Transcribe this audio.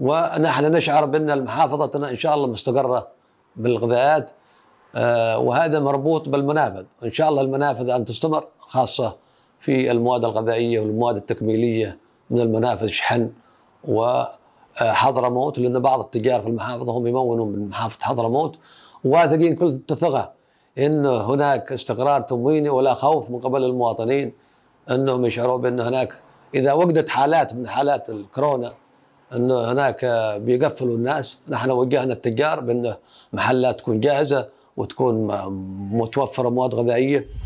ونحن نشعر بأن محافظتنا إن شاء الله مستقرة بالغذاءات، وهذا مربوط بالمنافذ، إن شاء الله المنافذ أن تستمر خاصة في المواد الغذائية والمواد التكميلية من المنافذ شحن وحضرموت، لأن بعض التجار في المحافظة هم يمونون من محافظة حضرموت، واثقين كل الثقة أن هناك استقرار تمويني ولا خوف من قبل المواطنين أنهم يشعروا بأن هناك إذا وجدت حالات من حالات الكورونا أن هناك بيقفلوا الناس. نحن وجهنا التجار بأن محلات تكون جاهزة وتكون متوفرة مواد غذائية.